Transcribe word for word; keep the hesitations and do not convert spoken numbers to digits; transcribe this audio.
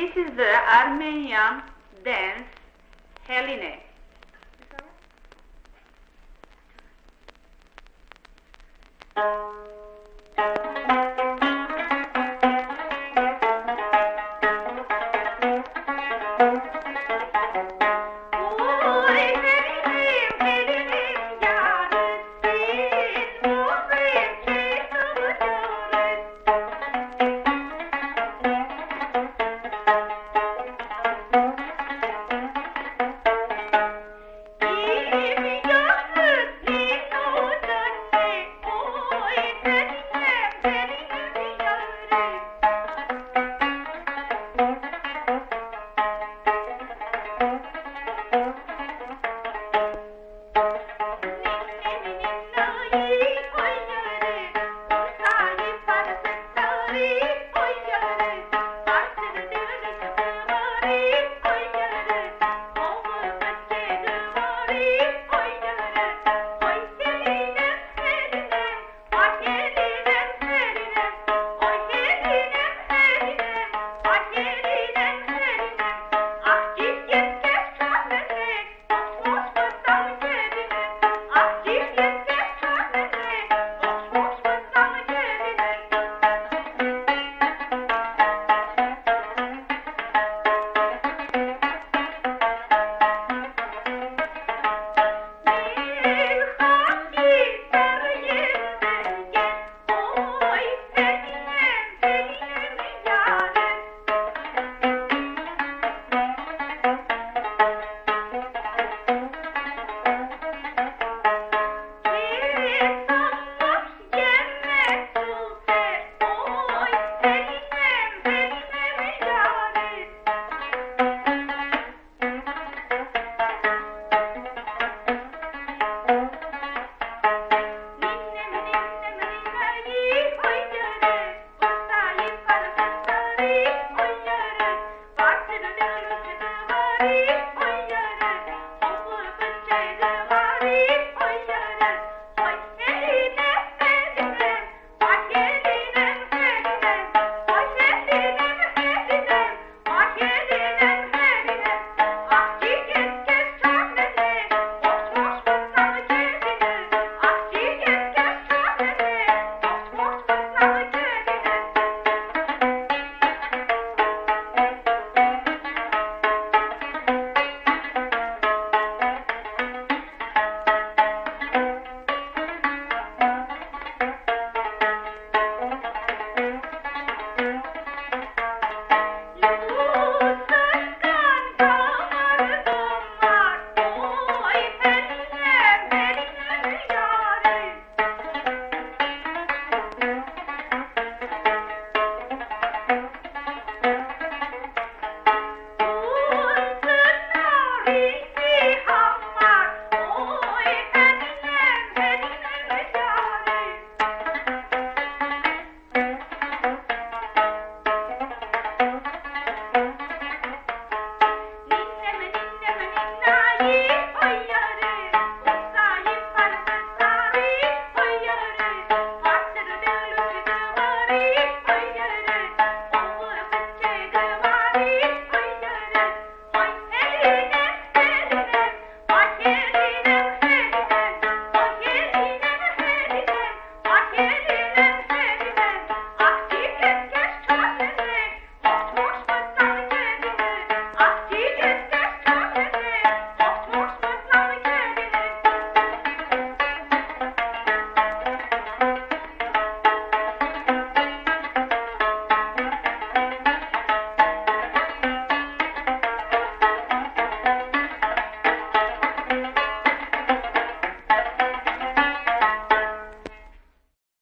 This is the Armenian dance Helene.